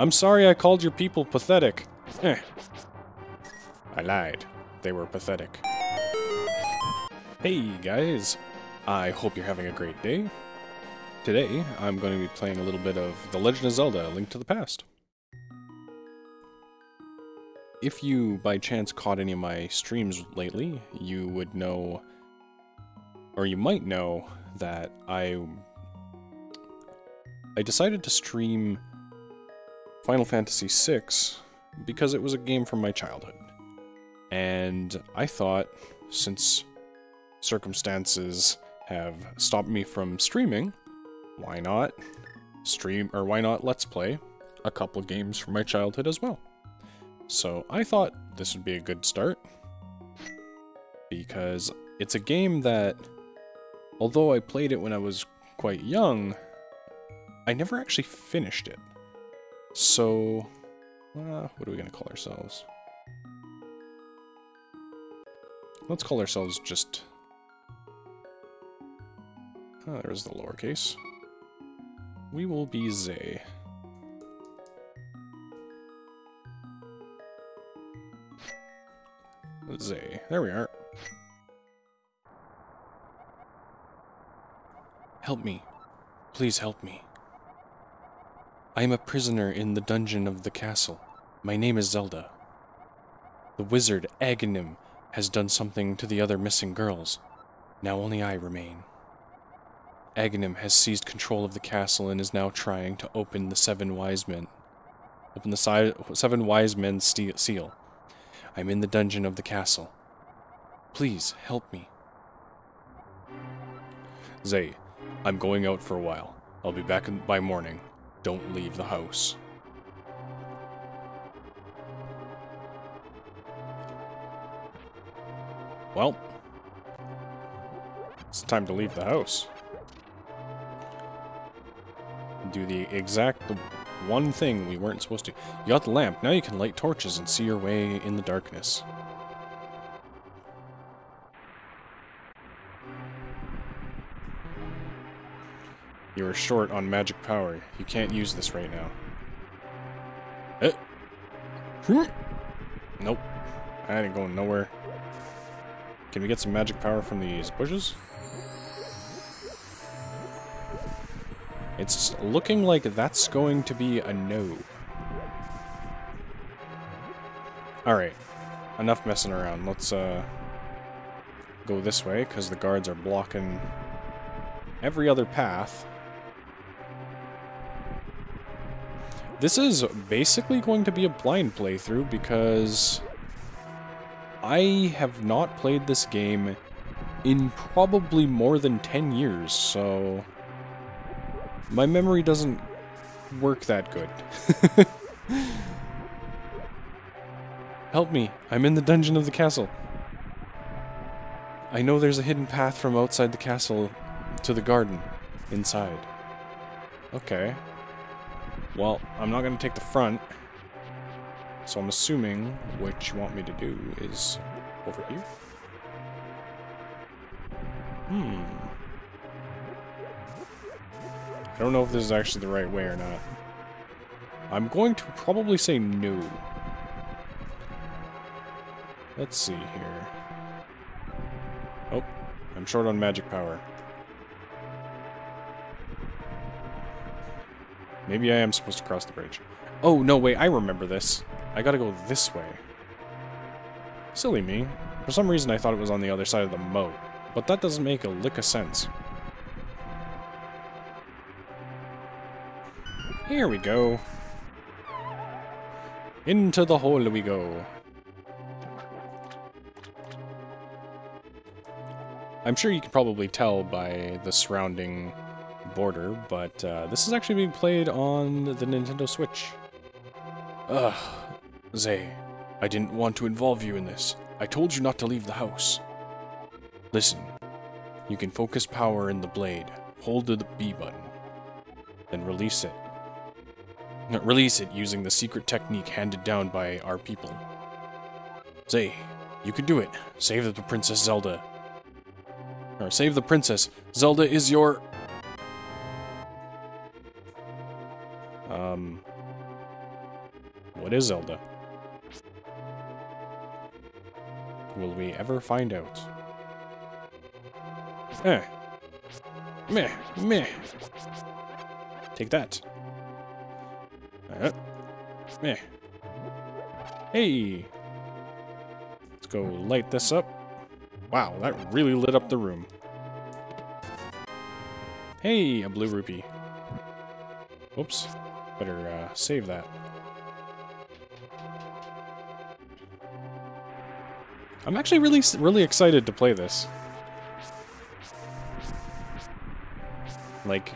I'm sorry I called your people pathetic. Eh. I lied. They were pathetic. Hey guys, I hope you're having a great day. Today, I'm going to be playing a little bit of The Legend of Zelda: A Link to the Past. If you, by chance, caught any of my streams lately, you would know, or you might know, that I decided to stream Final Fantasy VI because it was a game from my childhood. And I thought, since circumstances have stopped me from streaming, why not stream, or why not let's play a couple games from my childhood as well? So I thought this would be a good start, because it's a game that, although I played it when I was quite young, I never actually finished it. So, what are we gonna call ourselves? Let's call ourselves just... Oh, there's the lowercase. We will be Zay. Zay. There we are. Help me. Please help me. I am a prisoner in the dungeon of the castle. My name is Zelda. The wizard, Aghanim, has done something to the other missing girls. Now only I remain. Aghanim has seized control of the castle and is now trying to open the seven wise men. Open the seven wise men's seal. I'm in the dungeon of the castle. Please, help me. Zay, I'm going out for a while. I'll be back by morning. Don't leave the house. Well, it's time to leave the house. Do the exact one thing we weren't supposed to. You got the lamp. Now you can light torches and see your way in the darkness. You are short on magic power. You can't use this right now. Nope. I ain't going nowhere. Can we get some magic power from these bushes? It's looking like that's going to be a no. Alright. Enough messing around. Let's go this way, because the guards are blocking every other path. This is basically going to be a blind playthrough, because I have not played this game in probably more than 10 years, so... my memory doesn't work that good. Help me. I'm in the dungeon of the castle. I know there's a hidden path from outside the castle to the garden inside. Okay. Well, I'm not going to take the front. So I'm assuming what you want me to do is over here. I don't know if this is actually the right way or not. I'm going to probably say no. Let's see here. Oh, I'm short on magic power. Maybe I am supposed to cross the bridge. Oh, no, wait, I remember this. I gotta go this way. Silly me. For some reason, I thought it was on the other side of the moat, but that doesn't make a lick of sense. Here we go. Into the hole we go. I'm sure you can probably tell by the surrounding border, but this is actually being played on the Nintendo Switch. Ugh, Zay, I didn't want to involve you in this. I told you not to leave the house. Listen, you can focus power in the blade, hold the B button, then release it. Release it using the secret technique handed down by our people. Zay, you can do it. Save the Princess Zelda. Or save the princess. Zelda is your... What is Zelda? Will we ever find out? Meh. Take that. Meh. Hey! Let's go light this up. Wow, that really lit up the room. Hey, a blue rupee. Whoops. Better save that. I'm actually really excited to play this. Like,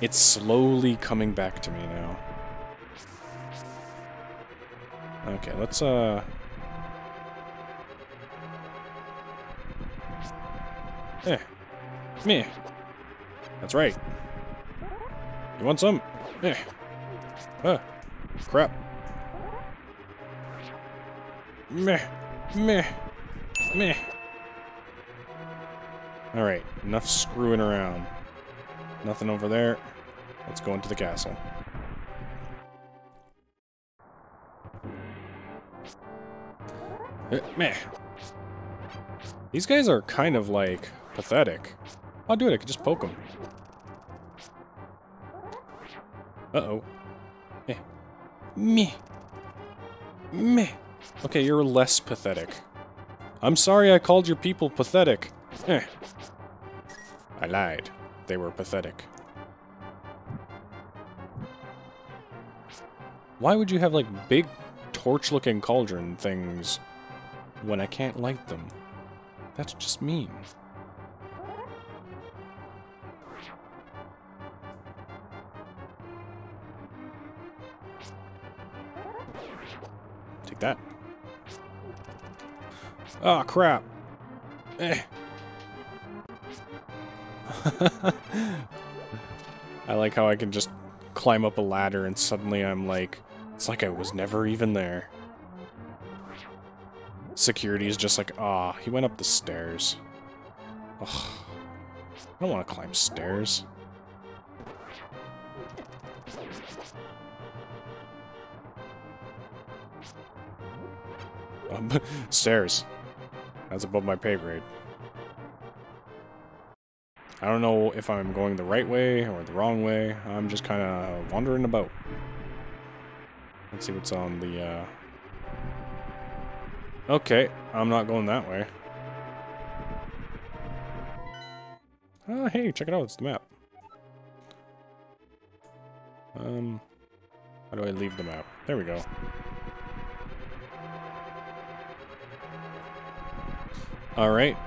it's slowly coming back to me now. Okay, let's Meh. That's right. You want some? Meh. Crap. Meh. Alright, enough screwing around. Nothing over there. Let's go into the castle. Meh. These guys are kind of, like, pathetic. Oh, dude, I could just poke them. Uh-oh. Meh. Meh. Okay, you're less pathetic. I'm sorry I called your people pathetic. I lied. They were pathetic. Why would you have, like, big torch-looking cauldron things when I can't light them? That's just mean. Take that. Ah, crap. I like how I can just climb up a ladder and suddenly I'm like, it's like I was never even there. Security is just like, ah, he went up the stairs. Ugh. I don't want to climb stairs. Stairs. That's above my pay grade. I don't know if I'm going the right way or the wrong way. I'm just kind of wandering about. Let's see what's on the, Okay, I'm not going that way. Oh, hey, check it out, it's the map. How do I leave the map? There we go. Alright,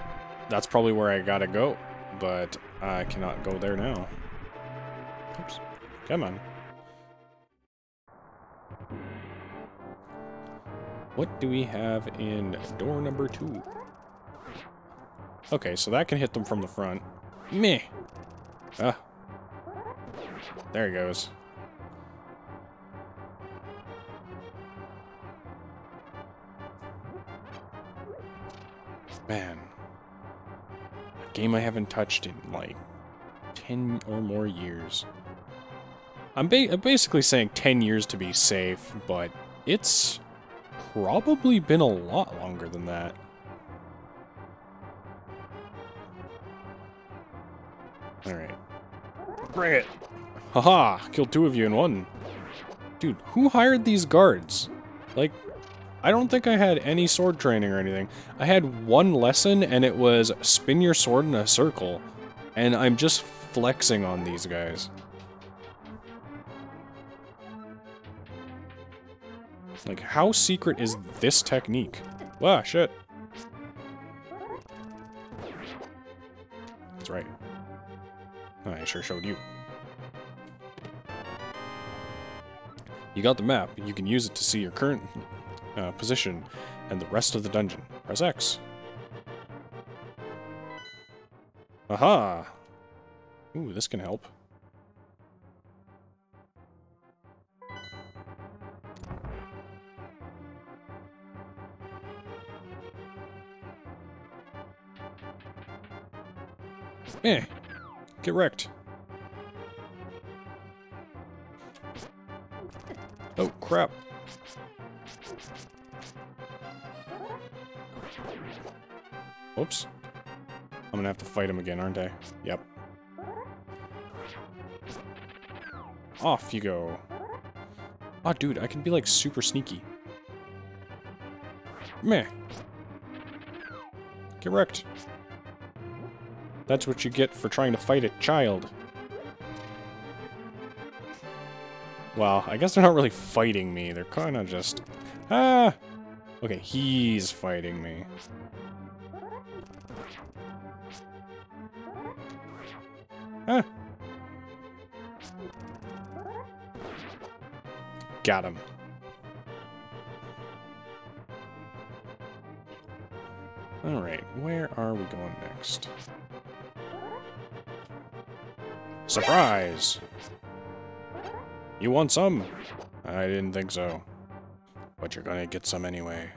that's probably where I gotta go, but I cannot go there now. Oops. Come on. What do we have in door number 2? Okay, so that can hit them from the front. Meh. Ah. There he goes. Man. A game I haven't touched in, like, 10 or more years. I'm basically saying 10 years to be safe, but it's probably been a lot longer than that. Alright. Bring it! Haha! Killed 2 of you in 1. Dude, who hired these guards? Like, I don't think I had any sword training or anything. I had one lesson, and it was spin your sword in a circle. And I'm just flexing on these guys. Like, how secret is this technique? Wow, shit. That's right. I sure showed you. You got the map. You can use it to see your current position and the rest of the dungeon. Press X. Aha! Ooh, this can help. Eh. Get wrecked. Oh, crap. Oops. I'm gonna have to fight him again, aren't I? Yep. Off you go. Oh, dude, I can be, like, super sneaky. Meh. Get wrecked. That's what you get for trying to fight a child. Wow, I guess they're not really fighting me. They're kind of just... Ah! Okay, he's fighting me. Ah! Got him. Alright, where are we going next? Surprise! You want some? I didn't think so. But you're gonna get some anyway.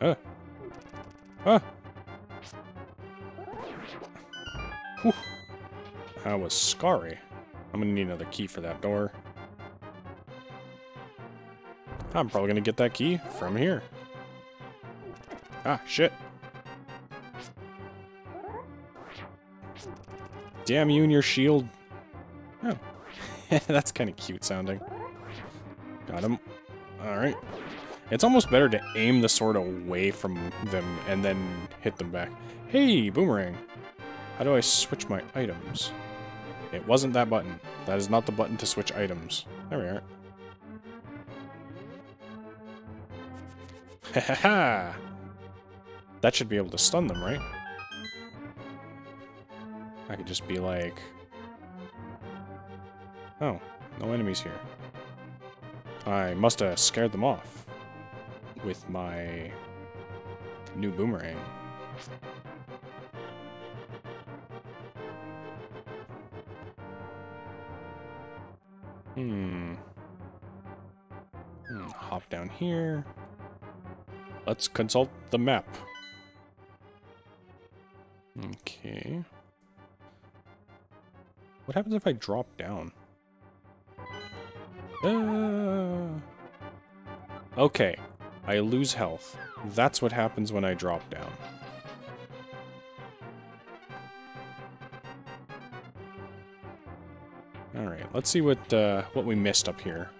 Huh? Huh? Whew. That was scary. I'm gonna need another key for that door. I'm probably gonna get that key from here. Ah, shit. Damn you and your shield. Oh. That's kind of cute sounding. Got him. Alright. It's almost better to aim the sword away from them and then hit them back. Hey, boomerang. How do I switch my items? It wasn't that button. That is not the button to switch items. There we are. Ha! That should be able to stun them, right? I could just be like... Oh, no enemies here. I must have scared them off with my new boomerang. Hop down here. Let's consult the map. Okay. What happens if I drop down? Okay. I lose health. That's what happens when I drop down. Alright, let's see what we missed up here.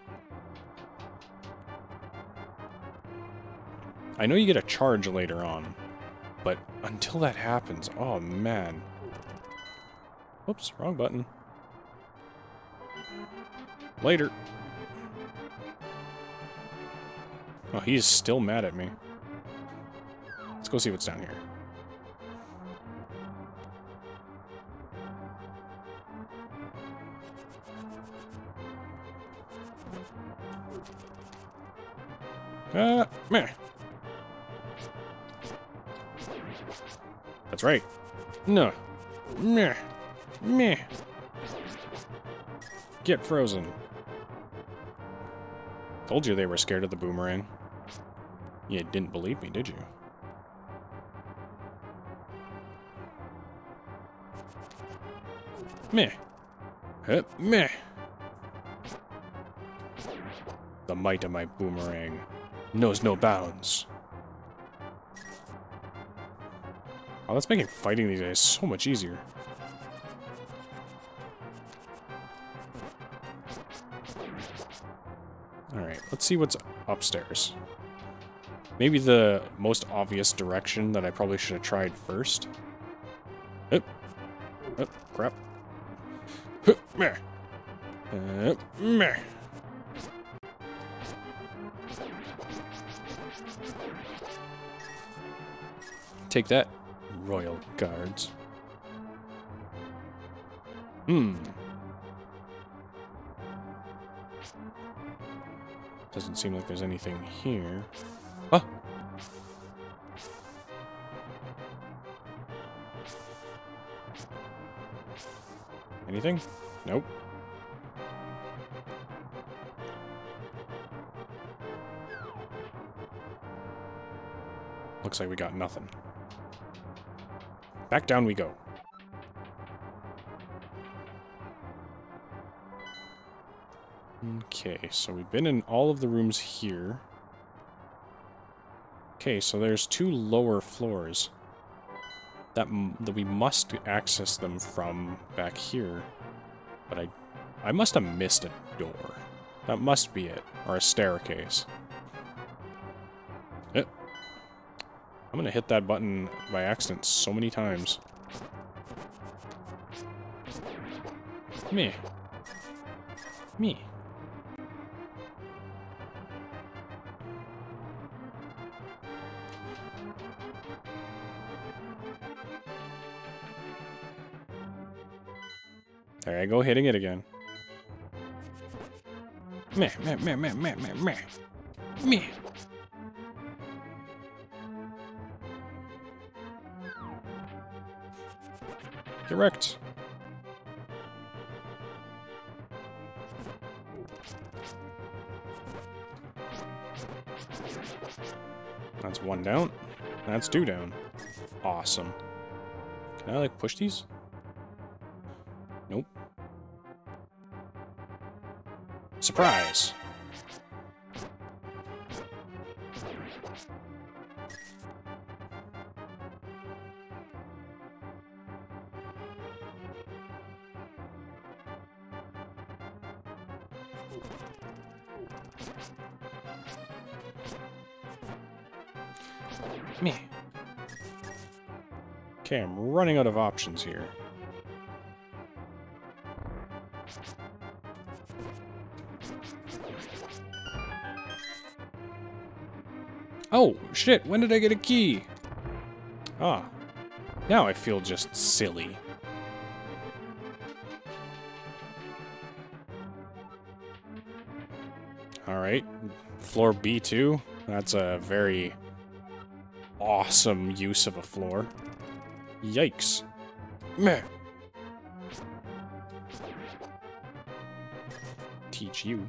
I know you get a charge later on, but until that happens, oh man. Whoops, wrong button. Later. Oh, he's still mad at me. Let's go see what's down here. Meh. That's right. No. Meh. Meh. Get frozen. Told you they were scared of the boomerang. You didn't believe me, did you? Meh. Meh. The might of my boomerang knows no bounds. Oh, that's making fighting these days so much easier. Alright, let's see what's upstairs. Maybe the most obvious direction that I probably should have tried first. Oop. Oop, crap. Oop, meh. Oop, meh. Take that, royal guards. Hmm. Doesn't seem like there's anything here. Ah! Anything? Nope. Looks like we got nothing. Back down we go. Okay, so we've been in all of the rooms here. Okay, so there's two lower floors that we must access them from back here. But I must have missed a door. That must be it, or a staircase. Yep. I'm gonna hit that button by accident so many times. Me. There I go, hitting it again. Meh. Correct. That's one down. That's two down. Awesome. Can I, like, push these? Nope. Surprise! Me. Okay, I'm running out of options here. Oh, shit, when did I get a key? Ah, now I feel just silly. Alright, floor B2. That's a very awesome use of a floor. Yikes. Meh. Teach you.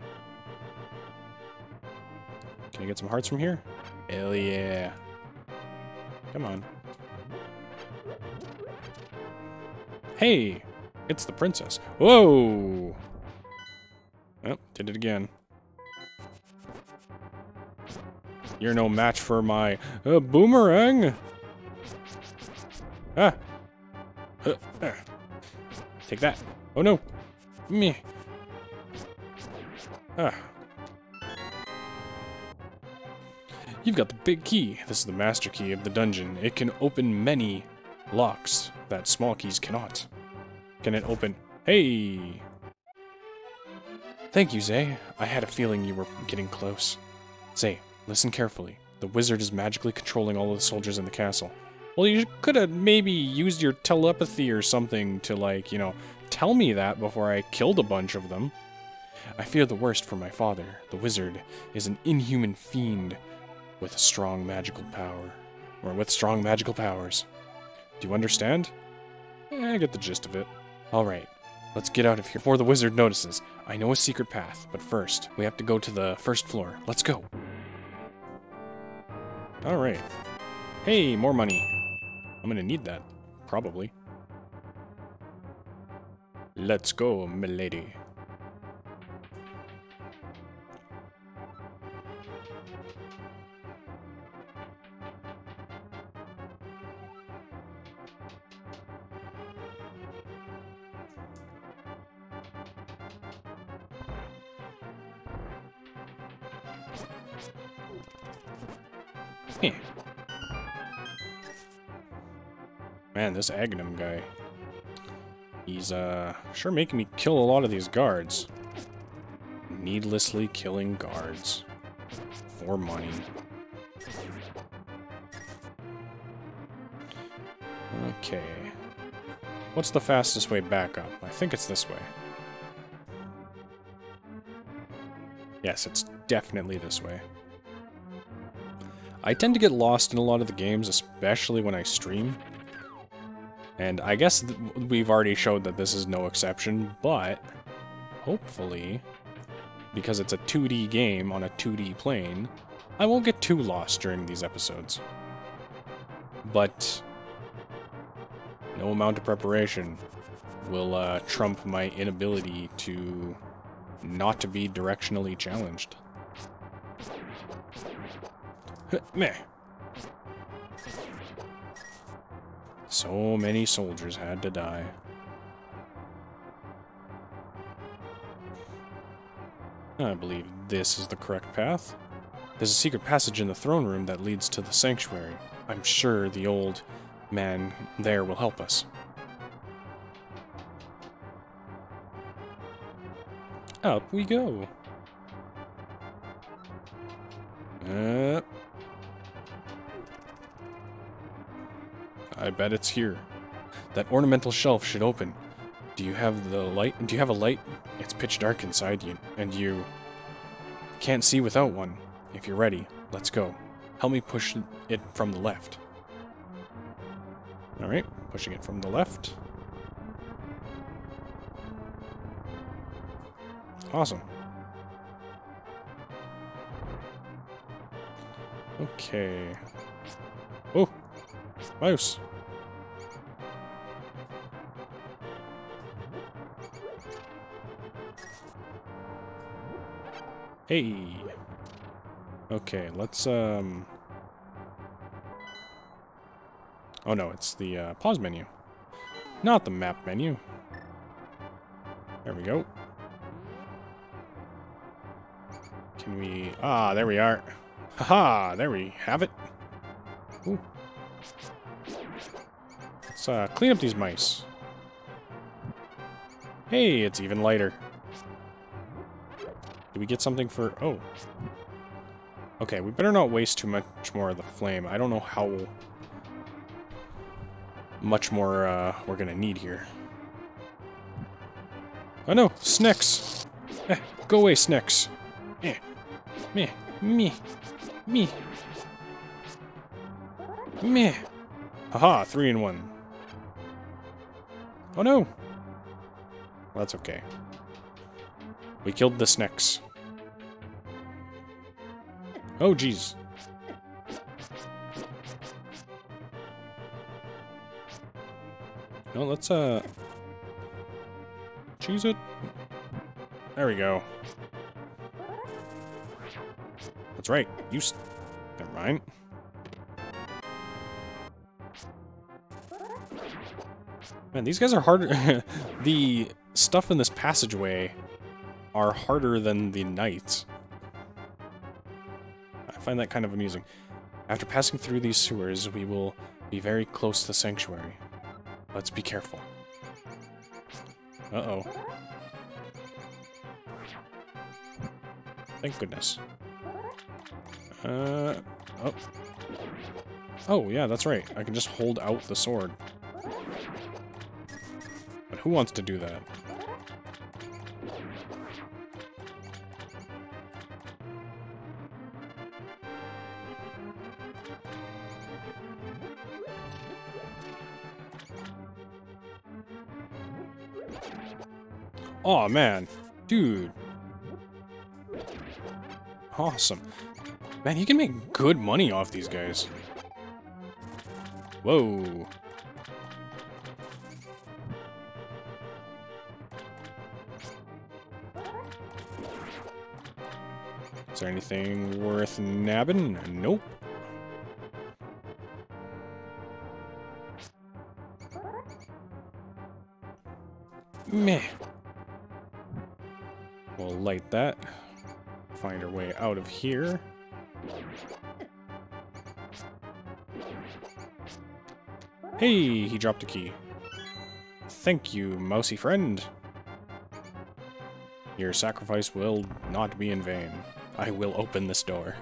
Can I get some hearts from here? Hell yeah. Come on. Hey! It's the princess. Whoa! Well, did it again. You're no match for my boomerang! Ah! Take that. Oh no! Meh. Ah. You've got the big key. This is the master key of the dungeon. It can open many locks that small keys cannot. Can it open? Hey! Thank you, Zay. I had a feeling you were getting close. Zay, listen carefully. The wizard is magically controlling all of the soldiers in the castle. Well, you could have maybe used your telepathy or something to, like, you know, tell me that before I killed a bunch of them. I fear the worst for my father. The wizard is an inhuman fiend. With strong magical power. Or with strong magical powers. Do you understand? I get the gist of it. Alright, let's get out of here before the wizard notices. I know a secret path, but first, we have to go to the first floor. Let's go. Alright. Hey, more money. I'm gonna need that. Probably. Let's go, milady. Man, this Aghanim guy, he's sure making me kill a lot of these guards. Needlessly killing guards for money. Okay. What's the fastest way back up? I think it's this way. Yes, it's definitely this way. I tend to get lost in a lot of the games, especially when I stream. And I guess we've already showed that this is no exception, but hopefully, because it's a 2D game on a 2D plane, I won't get too lost during these episodes. But no amount of preparation will trump my inability to not to be directionally challenged. Meh. So many soldiers had to die. I believe this is the correct path. There's a secret passage in the throne room that leads to the sanctuary. I'm sure the old man there will help us. Up we go. I bet it's here. That ornamental shelf should open. Do you have the light? Do you have a light? It's pitch dark inside you, and you can't see without one. If you're ready, let's go. Help me push it from the left. Alright, pushing it from the left. Awesome. Okay. Oh! Mouse! Hey! Okay, let's, oh no, it's the pause menu. Not the map menu. There we go. Can we... Ah, there we are. Haha, there we have it. Ooh. Let's clean up these mice. Hey, it's even lighter. Did we get something for... Oh. Okay, we better not waste too much more of the flame. I don't know how... much more we're gonna need here. Oh no, snacks! Eh, go away, snacks! Eh, meh, meh, meh, meh. Haha, 3 in 1. Oh no! Well, that's okay. We killed the snacks. Oh jeez. No, let's, choose it. There we go. That's right. Never mind. Man, these guys are harder. The stuff in this passageway are harder than the knights. I find that kind of amusing. After passing through these sewers, we will be very close to the sanctuary. Let's be careful. Uh-oh. Thank goodness. Oh. Oh, yeah, that's right. I can just hold out the sword. But who wants to do that? Aw, oh, man. Dude. Awesome. Man, he can make good money off these guys. Whoa. Is there anything worth nabbing? Nope. Meh. We'll light that. Find our way out of here. Hey, he dropped a key. Thank you, mousy friend. Your sacrifice will not be in vain. I will open this door.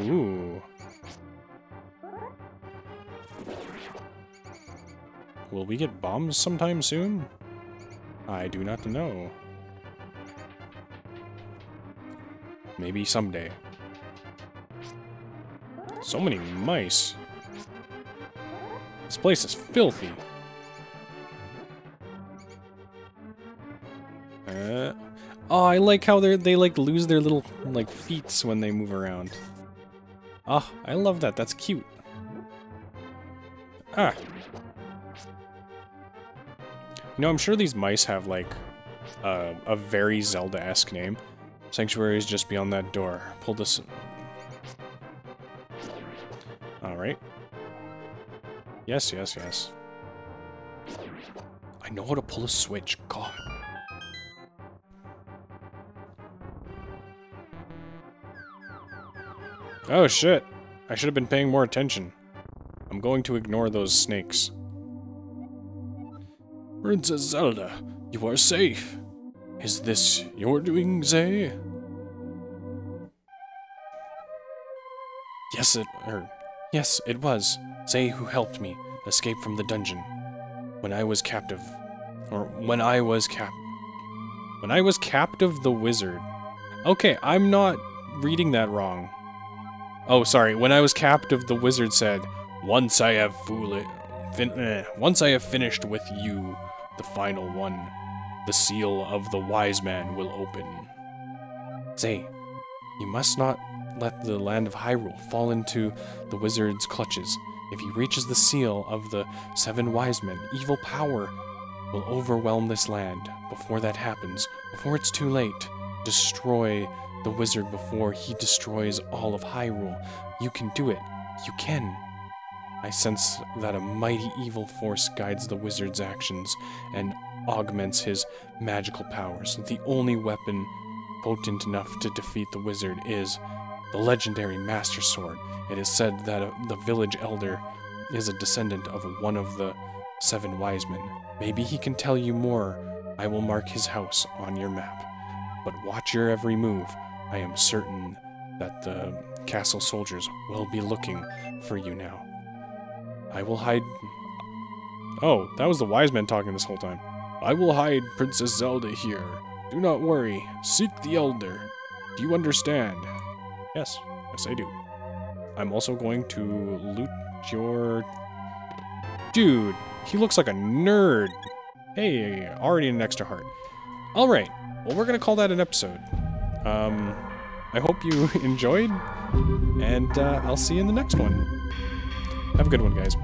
Ooh. Will we get bombs sometime soon? I do not know. Maybe someday. So many mice. This place is filthy. Oh, I like how they like lose their little like feet when they move around. Ah, oh, I love that. That's cute. Ah. You know, I'm sure these mice have like a very Zelda-esque name. Sanctuary is just beyond that door. Pull this... Alright. Yes, yes, yes. I know how to pull a switch. God. Oh, shit. I should have been paying more attention. I'm going to ignore those snakes. Princess Zelda, you are safe. Is this your doing, Zay? Yes, it was. Zay who helped me escape from the dungeon. When I was captive the wizard. Okay, I'm not reading that wrong. Oh, sorry. When I was captive, the wizard said, Once I have finished with you, the final one, the seal of the wise man will open. Zay, you must not let the land of Hyrule fall into the wizard's clutches. If he reaches the seal of the 7 wise men, evil power will overwhelm this land. Before that happens, before it's too late, destroy the wizard before he destroys all of Hyrule. You can do it. You can. I sense that a mighty evil force guides the wizard's actions and augments his magical powers. The only weapon potent enough to defeat the wizard is the legendary Master Sword. It is said that the village elder is a descendant of one of the 7 wise men. Maybe he can tell you more. I will mark his house on your map. But watch your every move. I am certain that the castle soldiers will be looking for you now. I will hide... Oh, that was the wise men talking this whole time. I will hide Princess Zelda here. Do not worry. Seek the elder. Do you understand? Yes. Yes, I do. I'm also going to loot your... Dude, he looks like a nerd. Hey, already an extra heart. Alright, well, we're going to call that an episode. I hope you enjoyed, and I'll see you in the next one. Have a good one, guys.